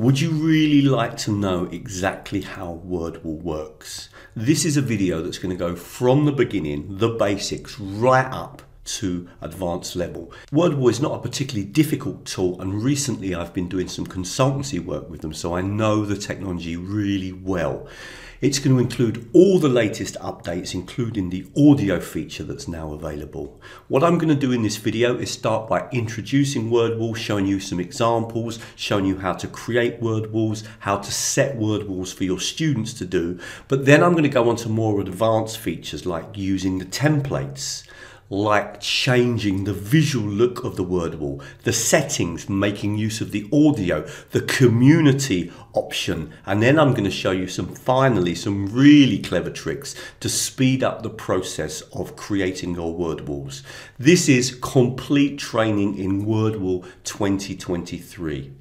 Would you really like to know exactly how Wordwall works? This is a video that's going to go from the beginning, the basics, right up to advanced level. Wordwall is not a particularly difficult tool, and recently I've been doing some consultancy work with them, so I know the technology really well. It's going to include all the latest updates, including the audio feature that's now available. What I'm going to do in this video is start by introducing Wordwall, showing you some examples, showing you how to create Wordwalls, how to set Wordwalls for your students to do, but then I'm going to go on to more advanced features like using the templates, like changing the visual look of the Wordwall, the settings, making use of the audio, the community option, and then I'm going to show you finally some really clever tricks to speed up the process of creating your Wordwalls. This is complete training in Wordwall 2023.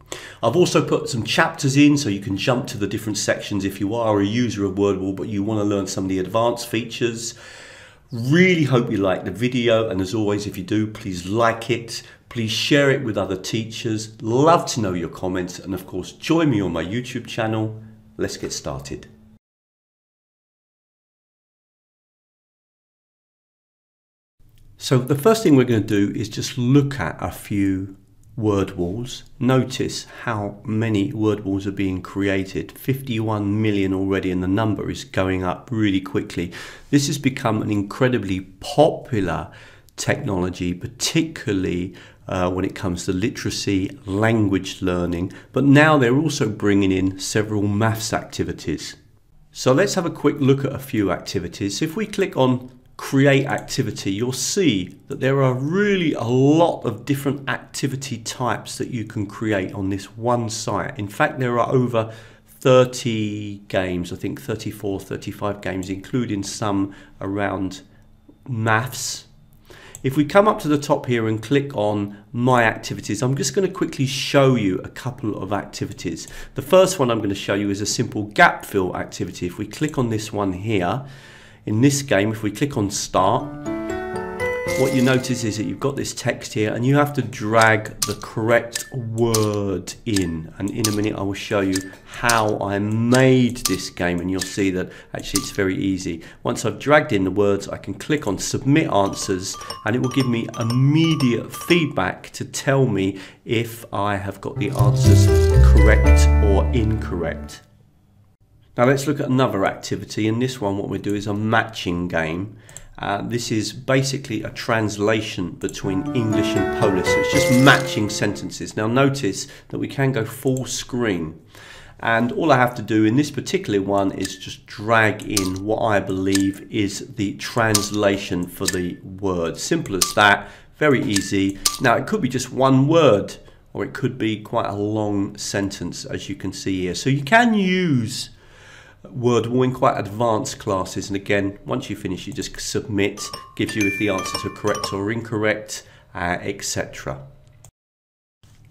I've also put some chapters in so you can jump to the different sections if you are a user of Wordwall but you want to learn some of the advanced features. Really hope you like the video, and as always, if you do, please like it, please share it with other teachers. Love to know your comments, and of course join me on my YouTube channel. Let's get started. So the first thing we're going to do is just look at a few Wordwalls. Notice how many Wordwalls are being created, 51 million already, and the number is going up really quickly. This has become an incredibly popular technology, particularly when it comes to literacy, language learning, but now they're also bringing in several maths activities. So let's have a quick look at a few activities. If we click on create activity, you'll see that there are really a lot of different activity types that you can create on this one site. In fact, there are over 30 games, I think 34, 35 games, including some around maths. If we come up to the top here and click on My Activities, I'm just going to quickly show you a couple of activities. The first one I'm going to show you is a simple gap fill activity. If we click on this one here, in this game, if we click on Start, what you notice is that you've got this text here and you have to drag the correct word in. And in a minute, I will show you how I made this game, and you'll see that actually it's very easy. Once I've dragged in the words, I can click on Submit Answers, and it will give me immediate feedback to tell me if I have got the answers correct or incorrect. Now let's look at another activity. In this one, what we do is a matching game. This is basically a translation between English and Polish, so it's just matching sentences. Now notice that we can go full screen, and all I have to do in this particular one is just drag in what I believe is the translation for the word. Simple as that, very easy. Now it could be just one word, or it could be quite a long sentence, as you can see here. So you can use Wordwall in quite advanced classes, and again, once you finish, you just submit, gives you if the answers are correct or incorrect, etc.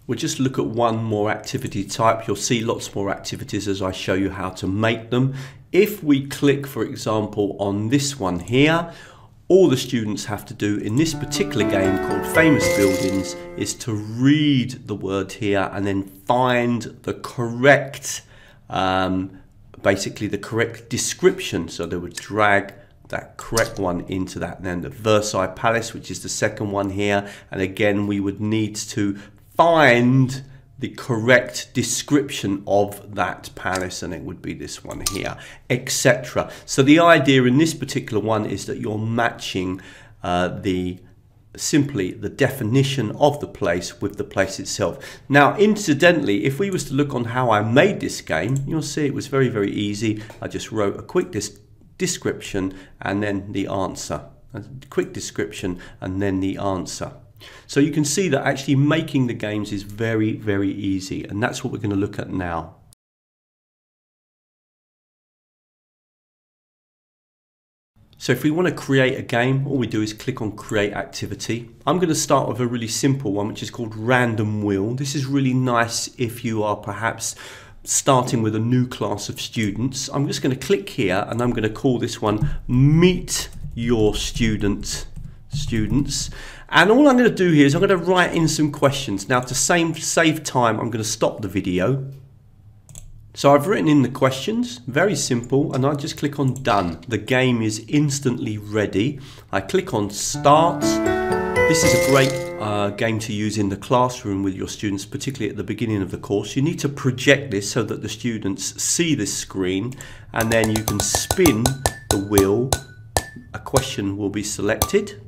We'll just look at one more activity type. You'll see lots more activities as I show you how to make them. If we click, for example, on this one here, all the students have to do in this particular game called Famous Buildings is to read the word here and then find the correct basically the correct description, so they would drag that correct one into that. And then the Versailles Palace, which is the second one here, and again we would need to find the correct description of that palace, and it would be this one here, etc. So the idea in this particular one is that you're matching simply the definition of the place with the place itself. Now incidentally, if we was to look on how I made this game, you'll see it was very, very easy. I just wrote a quick description and then the answer. A quick description and then the answer. So you can see that actually making the games is very, very easy, and that's what we're going to look at now. So if we want to create a game, all we do is click on Create Activity. I'm going to start with a really simple one, which is called Random Wheel. This is really nice if you are perhaps starting with a new class of students. I'm just going to click here, and I'm going to call this one Meet Your Students. And all I'm going to do here is I'm going to write in some questions. Now to save time, I'm going to stop the video. So I've written in the questions, very simple, and I just click on done. The game is instantly ready. I click on start. This is a great game to use in the classroom with your students, particularly at the beginning of the course. You need to project this so that the students see this screen, and then you can spin the wheel. A question will be selected,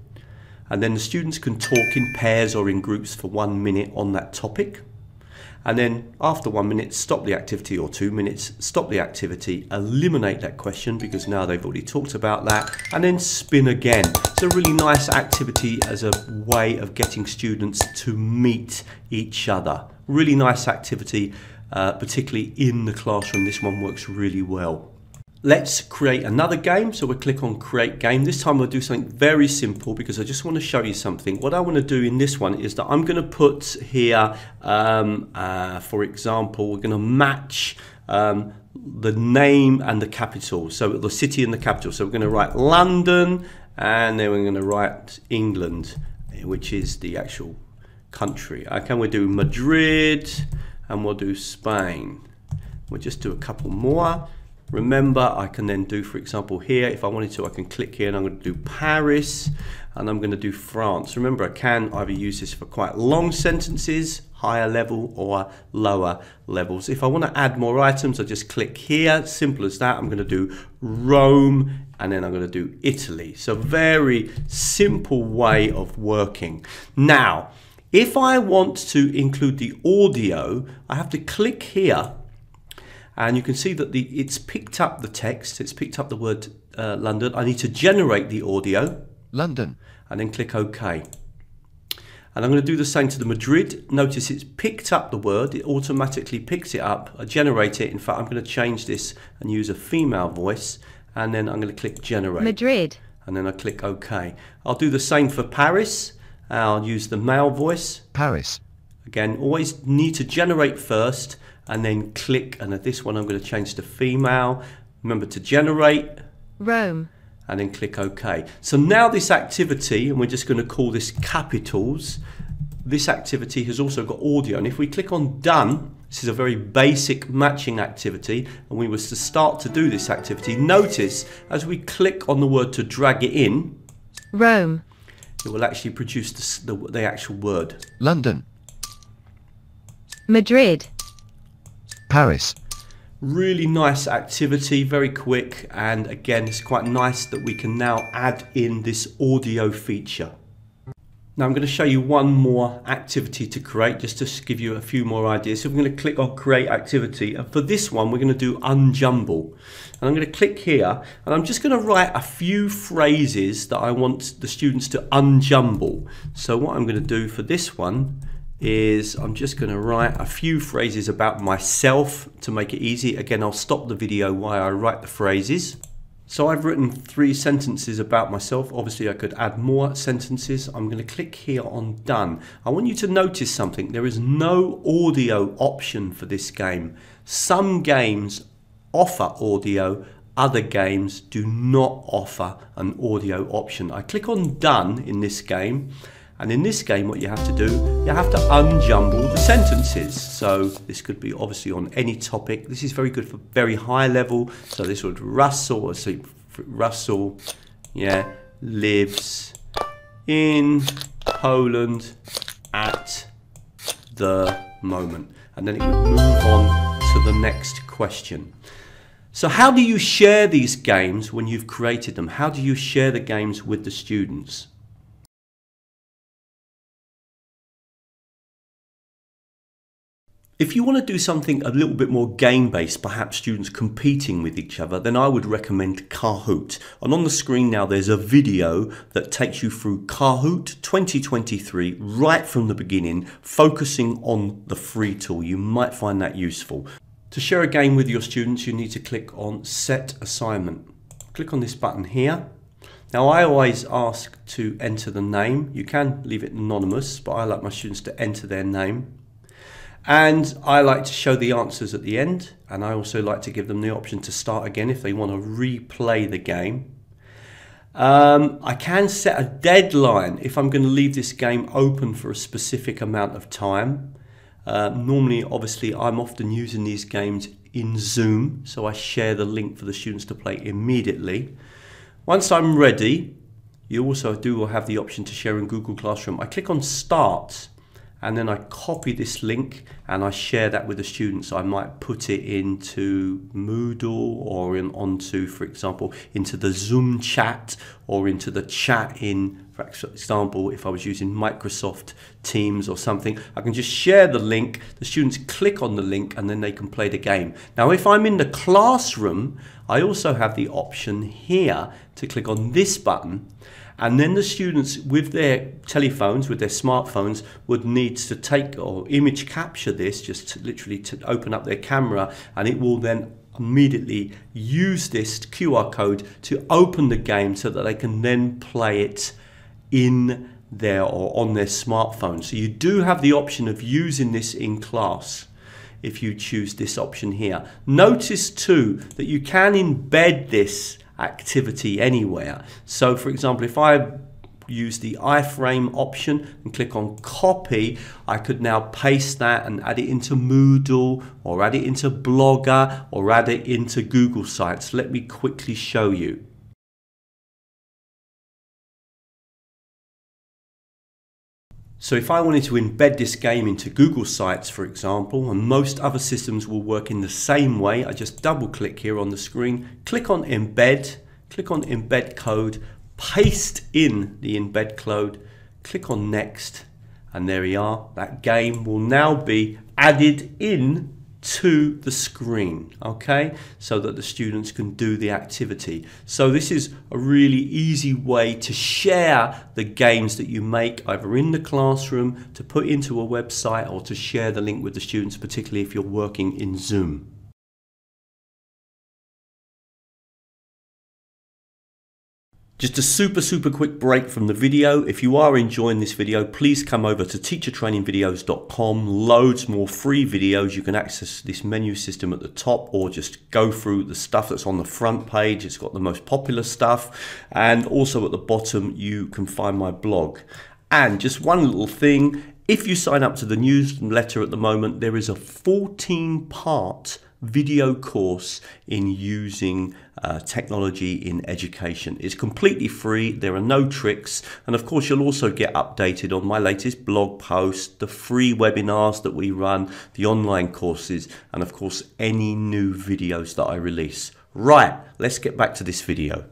and then the students can talk in pairs or in groups for 1 minute on that topic. And then after 1 minute, stop the activity, or 2 minutes, stop the activity, eliminate that question because now they've already talked about that, and then spin again. It's a really nice activity as a way of getting students to meet each other. Really nice activity, particularly in the classroom. This one works really well. Let's create another game. So we'll click on create game. This time we'll do something very simple because I just want to show you something. What I want to do in this one is that I'm going to put here, for example, we're going to match the name and the capital. So the city and the capital. So we're going to write London, and then we're going to write England, which is the actual country. Okay, we'll do Madrid, and we'll do Spain. We'll just do a couple more. Remember, I can then do, for example, here, if I wanted to, I can click here and I'm going to do Paris, and I'm going to do France. Remember, I can either use this for quite long sentences, higher level or lower levels. If I want to add more items, I just click here, simple as that. I'm going to do Rome, and then I'm going to do Italy. So very simple way of working. Now, if I want to include the audio, I have to click here. And you can see that it's picked up the text, it's picked up the word London. I need to generate the audio. London. And then click OK. And I'm going to do the same to the Madrid. Notice it's picked up the word, it automatically picks it up. I generate it. In fact, I'm going to change this and use a female voice. And then I'm going to click generate. Madrid. And then I click OK. I'll do the same for Paris. I'll use the male voice. Paris. Again, always need to generate first. And then click, and at this one I'm going to change to female. Remember to generate. Rome. And then click OK. So now this activity, and we're just going to call this capitals, this activity has also got audio. And if we click on done, this is a very basic matching activity, and we was to start to do this activity. Notice, as we click on the word to drag it in. Rome. It will actually produce the actual word. London. Madrid. Paris. Really nice activity, very quick, and again it's quite nice that we can now add in this audio feature. Now I'm going to show you one more activity to create just to give you a few more ideas. So I'm going to click on create activity, and for this one we're going to do unjumble, and I'm going to click here, and I'm just going to write a few phrases that I want the students to unjumble. So what I'm going to do for this one is I'm just going to write a few phrases about myself to make it easy. Again, I'll stop the video while I write the phrases. So I've written 3 sentences about myself. Obviously, I could add more sentences. I'm going to click here on done. I want you to notice something. There is no audio option for this game. Some games offer audio. Other games do not offer an audio option. I click on done in this game. And in this game, what you have to do, you have to unjumble the sentences. So this could be obviously on any topic. This is very good for very high level. So this would Russell, yeah, lives in Poland at the moment. And then it would move on to the next question. So how do you share these games when you've created them? How do you share the games with the students? If you want to do something a little bit more game-based, perhaps students competing with each other, then I would recommend Kahoot. And on the screen now, there's a video that takes you through Kahoot 2023 right from the beginning, focusing on the free tool. You might find that useful. To share a game with your students, you need to click on Set Assignment. Click on this button here. Now I always ask to enter the name. You can leave it anonymous, but I like my students to enter their name. And I like to show the answers at the end, and I also like to give them the option to start again if they want to replay the game. I can set a deadline if I'm going to leave this game open for a specific amount of time. Normally, obviously, I'm often using these games in Zoom, so I share the link for the students to play immediately. Once I'm ready, you also do have the option to share in Google Classroom. I click on Start, and then I copy this link and I share that with the students. I might put it into Moodle or onto, for example, into the Zoom chat or into the chat in, for example, if I was using Microsoft Teams or something. I can just share the link, the students click on the link and then they can play the game. Now, if I'm in the classroom, I also have the option here to click on this button. And then the students with their telephones, with their smartphones, would need to take or image capture this, just to literally to open up their camera, and it will then immediately use this QR code to open the game so that they can then play it in their or on their smartphone. So you do have the option of using this in class if you choose this option here. Notice too that you can embed this activity anywhere. So for example, if I use the iframe option and click on copy, I could now paste that and add it into Moodle or add it into Blogger or add it into Google Sites. Let me quickly show you. So if I wanted to embed this game into Google Sites, for example, and most other systems will work in the same way, I just double click here on the screen, click on embed code, paste in the embed code, click on next, and there we are. That game will now be added in to the screen, okay, so that the students can do the activity. So this is a really easy way to share the games that you make either in the classroom, to put into a website, or to share the link with the students, particularly if you're working in Zoom. Just a super quick break from the video. If you are enjoying this video, please come over to teachertrainingvideos.com. Loads more free videos. You can access this menu system at the top or just go through the stuff that's on the front page. It's got the most popular stuff. And also at the bottom, you can find my blog. And just one little thing, if you sign up to the newsletter at the moment, there is a 14-part video course in using technology in education. It's completely free, there are no tricks, and of course you'll also get updated on my latest blog post, the free webinars that we run, the online courses, and of course any new videos that I release. Right, let's get back to this video.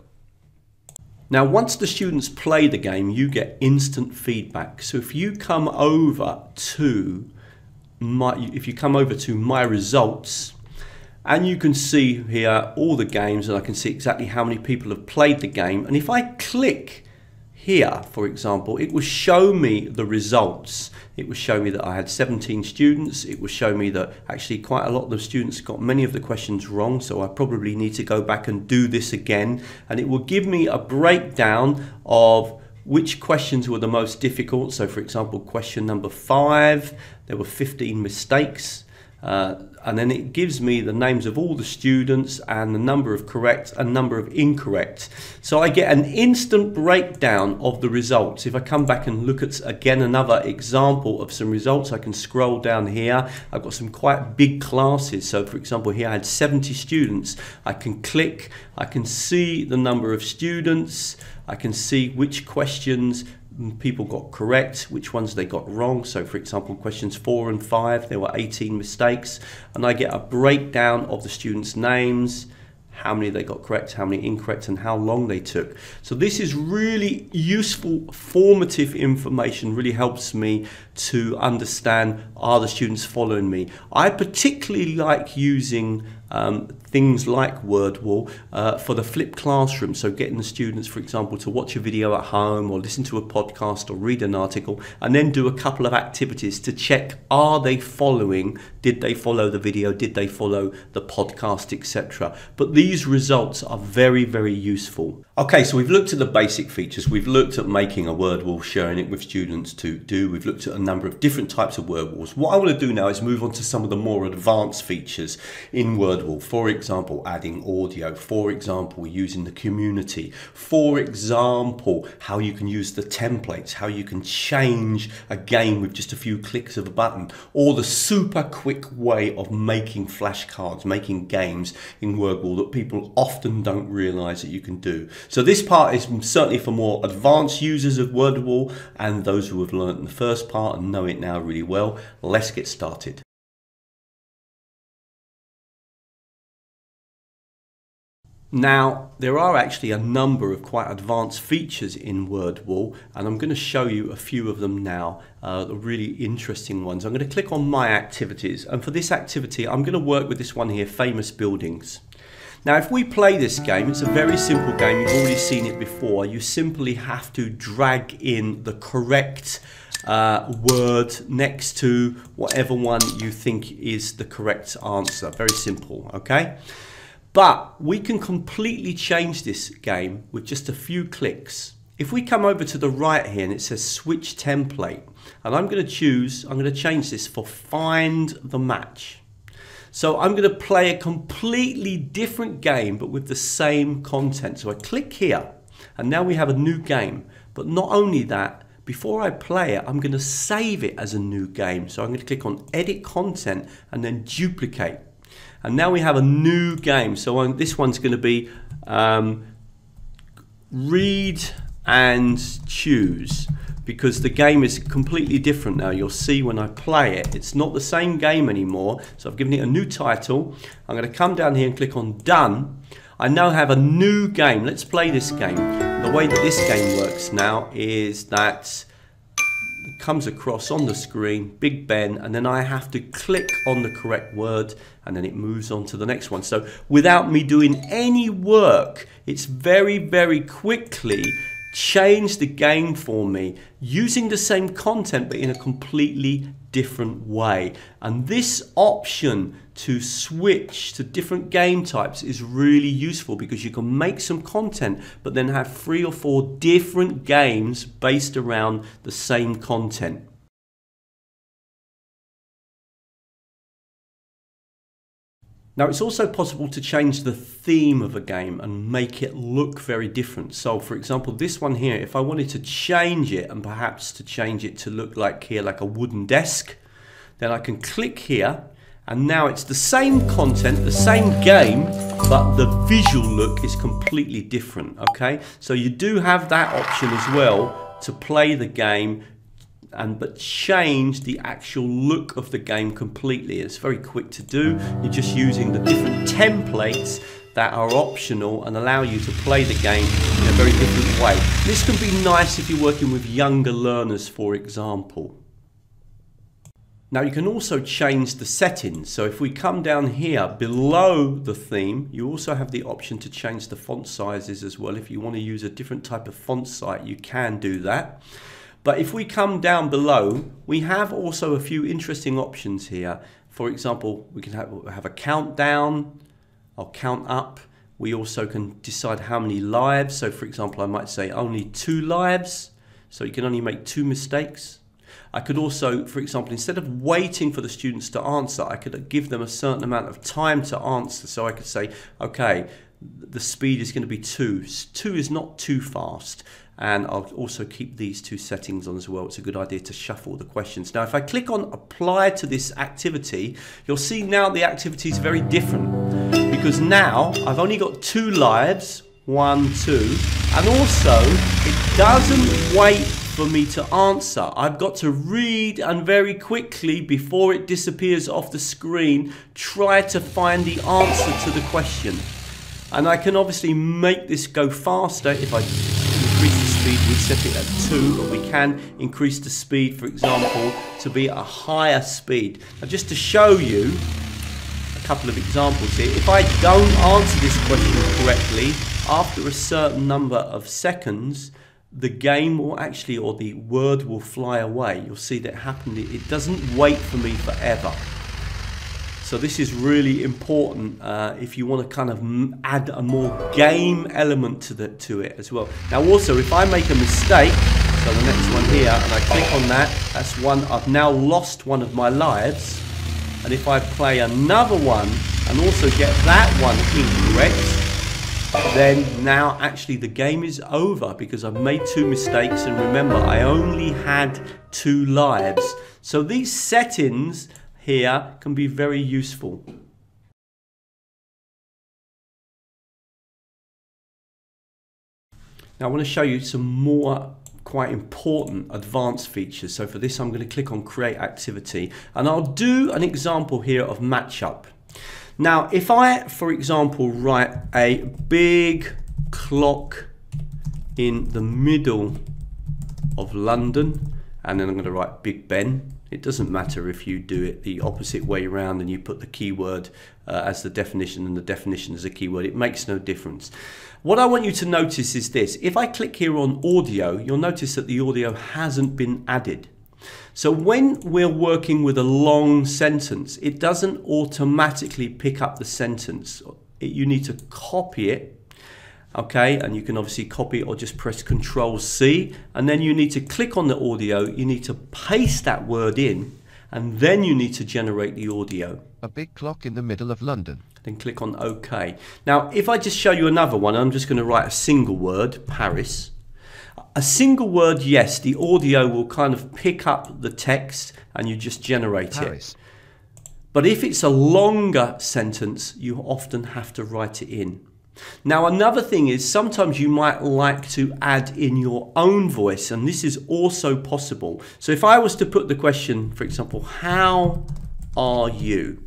Now, once the students play the game, you get instant feedback. So if you come over to my results, and you can see here all the games, and I can see exactly how many people have played the game. And if I click here, for example, it will show me the results. It will show me that I had 17 students. It will show me that actually quite a lot of the students got many of the questions wrong, so I probably need to go back and do this again. And it will give me a breakdown of which questions were the most difficult. So for example, question number 5, there were 15 mistakes. And then it gives me the names of all the students and the number of correct and number of incorrect. So I get an instant breakdown of the results. If I come back and look at again another example of some results, I can scroll down here. I've got some quite big classes. So for example, here I had 70 students. I can click, I can see the number of students, I can see which questions people got correct, which ones they got wrong. So for example, questions 4 and 5, there were 18 mistakes, and I get a breakdown of the students' names, how many they got correct, how many incorrect, and how long they took. So this is really useful, formative information, really helps me to understand, are the students following me? I particularly like using things like Wordwall for the flipped classroom. So getting the students, for example, to watch a video at home or listen to a podcast or read an article, and then do a couple of activities to check, are they following? Did they follow the video? Did they follow the podcast, etc.? But these results are very useful. Okay, so we've looked at the basic features. We've looked at making a Wordwall, sharing it with students to do. We've looked at a number of different types of Wordwalls. What I want to do now is move on to some of the more advanced features in Wordwall. Wordwall, for example, adding audio, for example, using the community, for example, how you can use the templates, how you can change a game with just a few clicks of a button, or the super quick way of making flashcards, making games in Wordwall that people often don't realize that you can do. So this part is certainly for more advanced users of Wordwall and those who have learned in the first part and know it now really well. Let's get started. Now, there are actually a number of quite advanced features in Wordwall, and I'm going to show you a few of them now, the really interesting ones. I'm going to click on my activities, and for this activity, I'm going to work with this one here, famous buildings. Now, if we play this game, it's a very simple game. You've already seen it before. You simply have to drag in the correct word next to whatever one you think is the correct answer. Very simple, okay? But we can completely change this game with just a few clicks. If we come over to the right here and it says switch template, and I'm going to change this for find the match. So I'm going to play a completely different game, but with the same content. So I click here and now we have a new game. But not only that, before I play it, I'm going to save it as a new game. So I'm going to click on edit content and then duplicate. And now we have a new game. So this one's going to be read and choose, because the game is completely different now. You'll see when I play it, it's not the same game anymore. So I've given it a new title. I'm going to come down here and click on done. I now have a new game. Let's play this game. The way that this game works now is that it comes across on the screen, Big Ben, and then I have to click on the correct word and then it moves on to the next one. So without me doing any work, it's very, very quickly changed the game for me using the same content but in a completely different way. And this option to switch to different game types is really useful because you can make some content but then have 3 or 4 different games based around the same content. Now, it's also possible to change the theme of a game and make it look very different. So, for example, this one here, if I wanted to change it and perhaps to change it to look like here, like a wooden desk, then I can click here and now it's the same content, the same game, but the visual look is completely different, okay? So you do have that option as well to play the game but change the actual look of the game completely. It's very quick to do. You're just using the different templates that are optional and allow you to play the game in a very different way. This can be nice if you're working with younger learners, for example. Now you can also change the settings. So if we come down here below the theme, you also have the option to change the font sizes as well. If you want to use a different type of font size, you can do that. But if we come down below, we have also a few interesting options here. For example, we can have a countdown or count up. We also can decide how many lives. So for example, I might say only 2 lives. So you can only make 2 mistakes. I could also, for example, instead of waiting for the students to answer, I could give them a certain amount of time to answer. So I could say, okay, the speed is going to be 2. 2 is not too fast. And I'll also keep these 2 settings on as well. It's a good idea to shuffle the questions. Now, if I click on apply to this activity, you'll see now the activity is very different because now I've only got 2 lives, 1, 2, and also it doesn't wait for me to answer. I've got to read and very quickly, before it disappears off the screen, try to find the answer to the question. And I can obviously make this go faster if I increase the speed. We set it at 2, but we can increase the speed, for example, to be a higher speed. Now, just to show you a couple of examples here, if I don't answer this question correctly, after a certain number of seconds, the game will actually, or the word will fly away. You'll see that happened. It doesn't wait for me forever. So this is really important if you want to kind of add a more game element to it as well. Now also, if I make a mistake, so the next one here, and I click on that, that's one, I've now lost 1 of my lives. And if I play another one and also get that one incorrect, then now actually the game is over because I've made two mistakes, and remember I only had two lives. So these settings here can be very useful. Now I want to show you some more quite important advanced features. So for this I'm going to click on Create Activity, and I'll do an example here of matchup. Now if I, for example, write a big clock in the middle of London, and then I'm going to write Big Ben. It doesn't matter if you do it the opposite way around and you put the keyword as the definition and the definition as a keyword. It makes no difference. What I want you to notice is this. If I click here on audio, you'll notice that the audio hasn't been added. So when we're working with a long sentence, it doesn't automatically pick up the sentence. You need to copy it. Okay, and you can obviously copy or just press Control C, and then you need to click on the audio, you need to paste that word in, and then you need to generate the audio. A big clock in the middle of London. Then click on OK. Now if I just show you another one, I'm just going to write a single word, Paris. A single word, yes, the audio will kind of pick up the text and you just generate Paris. It. But if it's a longer sentence, you often have to write it in. Now another thing is sometimes you might like to add in your own voice, and this is also possible. So if I was to put the question, for example, how are you?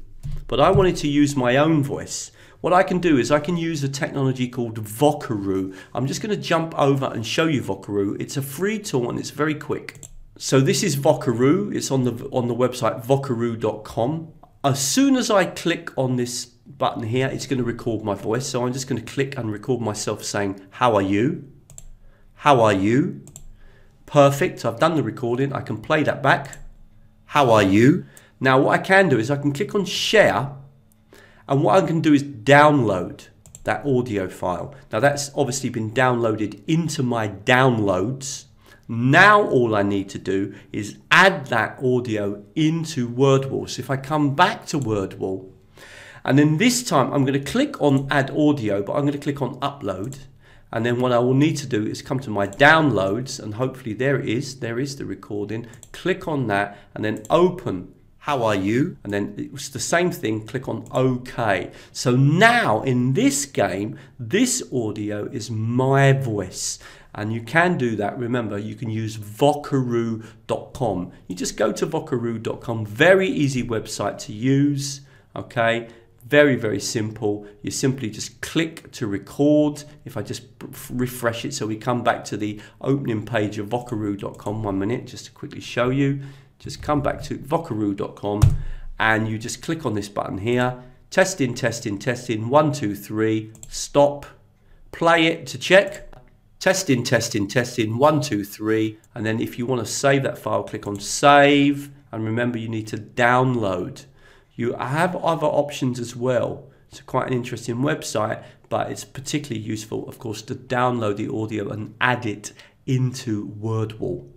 But I wanted to use my own voice. What I can do is I can use a technology called Vocaroo. I'm just going to jump over and show you Vocaroo. It's a free tool and it's very quick. So this is Vocaroo. It's on the website vocaroo.com. As soon as I click on this button here, it's going to record my voice. So I'm just going to click and record myself saying, how are you? How are you? Perfect. I've done the recording. I can play that back. How are you? Now what I can do is I can click on share, and what I can do is download that audio file. Now that's obviously been downloaded into my downloads. Now all I need to do is add that audio into Wordwall. So if I come back to Wordwall, and then this time I'm going to click on add audio, but I'm going to click on upload, and then what I will need to do is come to my downloads, and hopefully there is the recording. Click on that and then open how are you, and then it was the same thing, click on OK. So now in this game this audio is my voice, and you can do that. Remember, you can use vocaroo.com. You just go to vocaroo.com, very easy website to use. Okay, very, very simple. You simply just click to record. If I just refresh it, so we come back to the opening page of vocaroo.com, 1 minute, just to quickly show you. Just come back to vocaroo.com and you just click on this button here. Testing, testing, testing, 1, 2, 3, stop. Play it to check. Testing, testing, testing, 1, 2, 3. And then if you want to save that file, click on save. And remember, you need to download. You have other options as well. It's quite an interesting website, but it's particularly useful, of course, to download the audio and add it into Wordwall.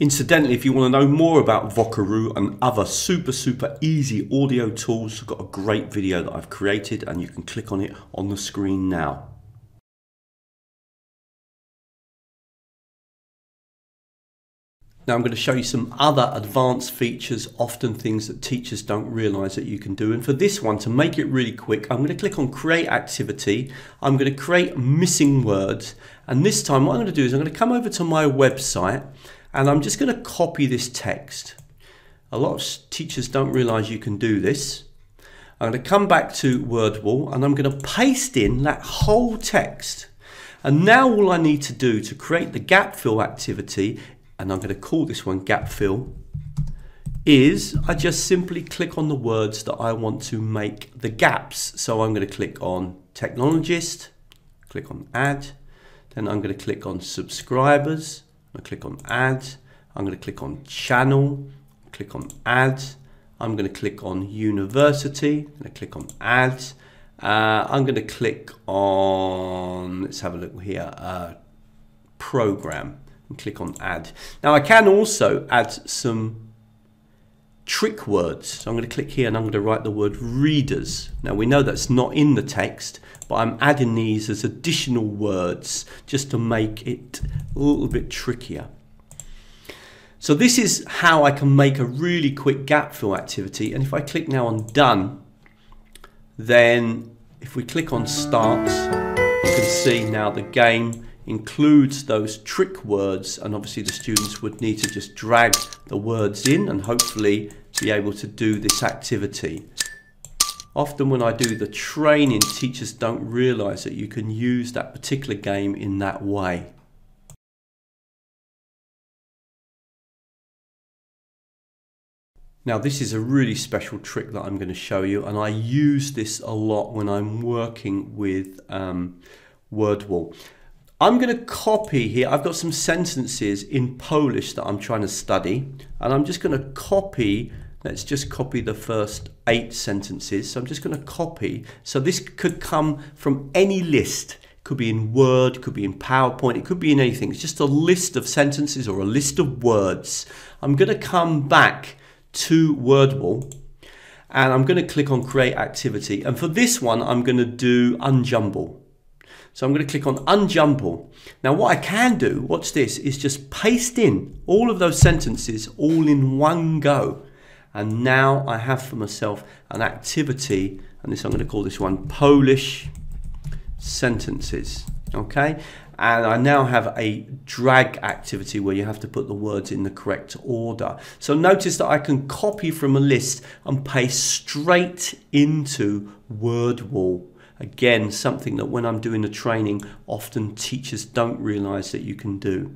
Incidentally, if you want to know more about Vocaroo and other super easy audio tools, I've got a great video that I've created, and you can click on it on the screen now. Now I'm going to show you some other advanced features, often things that teachers don't realize that you can do. And for this one, to make it really quick, I'm going to click on Create Activity. I'm going to create missing words. And this time what I'm going to do is I'm going to come over to my website, and I'm just going to copy this text. A lot of teachers don't realize you can do this. I'm going to come back to Wordwall, and I'm going to paste in that whole text. And now all I need to do to create the gap fill activity, and I'm going to call this one gap fill, is I just simply click on the words that I want to make the gaps. So I'm going to click on technologist, click on add, then I'm going to click on subscribers, I'm going to click on add, I'm going to click on channel, click on add, I'm going to click on university, I'm going to click on add, I'm going to click on, let's have a look here, program. Click on add. Now I can also add some trick words. So I'm going to click here and I'm going to write the word readers. Now we know that's not in the text, but I'm adding these as additional words just to make it a little bit trickier. So this is how I can make a really quick gap fill activity. And if I click now on done, then if we click on start, you can see now the game includes those trick words, and obviously the students would need to just drag the words in and hopefully be able to do this activity. Often when I do the training, teachers don't realize that you can use that particular game in that way. Now this is a really special trick that I'm going to show you, and I use this a lot when I'm working with Wordwall. I'm going to copy here, I've got some sentences in Polish that I'm trying to study, and I'm just going to copy, let's just copy the first 8 sentences. So I'm just going to copy, so this could come from any list. Could be in Word, could be in PowerPoint, it could be in anything. It's just a list of sentences or a list of words. I'm going to come back to Wordwall and I'm going to click on create activity, and for this one I'm going to do unjumble. So I'm going to click on unjumble. Now what I can do, watch this, is just paste in all of those sentences all in one go, and now I have for myself an activity, and this I'm going to call this one Polish sentences. Okay, and I now have a drag activity where you have to put the words in the correct order. So notice that I can copy from a list and paste straight into Wordwall. Again, something that when I'm doing the training, often teachers don't realize that you can do.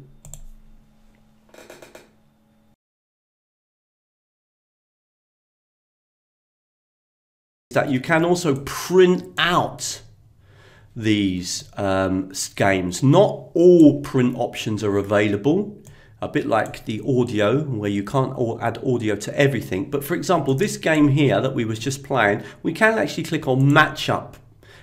That you can also print out these games. Not all print options are available, a bit like the audio where you can't all add audio to everything, but for example this game here that we was just playing, we can actually click on match up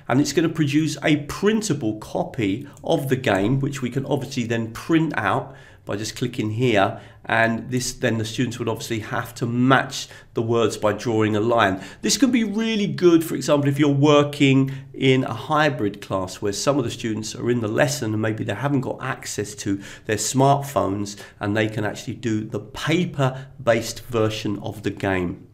and it's going to produce a printable copy of the game, which we can obviously then print out by just clicking here, and this then the students would obviously have to match the words by drawing a line. This can be really good, for example, if you're working in a hybrid class where some of the students are in the lesson and maybe they haven't got access to their smartphones, and they can actually do the paper-based version of the game.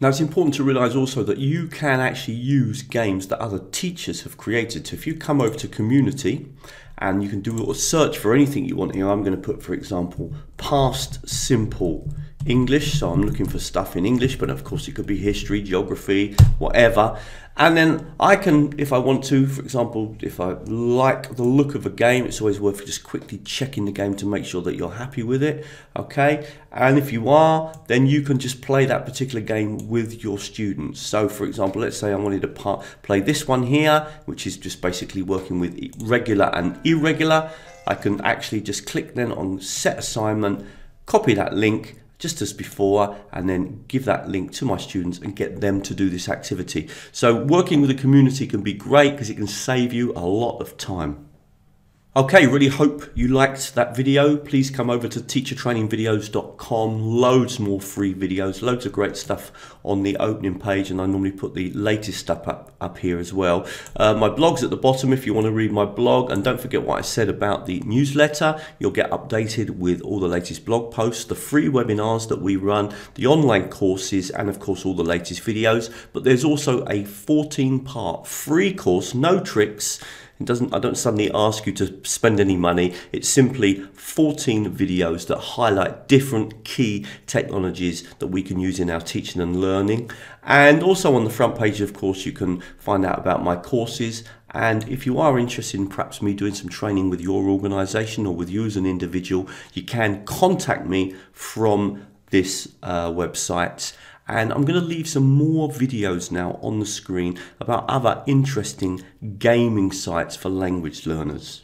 Now it's important to realise also that you can actually use games that other teachers have created. So if you come over to community and you can do a search for anything you want here, I'm going to put, for example, past simple English, so I'm looking for stuff in English, but of course it could be history, geography, whatever. And then I can, if I want to, for example, if I like the look of a game, it's always worth just quickly checking the game to make sure that you're happy with it, okay? And if you are, then you can just play that particular game with your students. So for example, let's say I wanted to play this one here, which is just basically working with regular and irregular. I can actually just click then on set assignment, copy that link, just as before, and then give that link to my students and get them to do this activity. So working with a community can be great because it can save you a lot of time. Okay, really hope you liked that video. Please come over to teachertrainingvideos.com. Loads more free videos, loads of great stuff on the opening page, and I normally put the latest stuff up here as well. My blog's at the bottom if you want to read my blog, and don't forget what I said about the newsletter. You'll get updated with all the latest blog posts, the free webinars that we run, the online courses, and of course all the latest videos. But there's also a 14-part free course, no tricks. I don't suddenly ask you to spend any money. It's simply 14 videos that highlight different key technologies that we can use in our teaching and learning. And also on the front page, of course, you can find out about my courses. And if you are interested in perhaps me doing some training with your organization or with you as an individual, you can contact me from this website. And I'm going to leave some more videos now on the screen about other interesting gaming sites for language learners.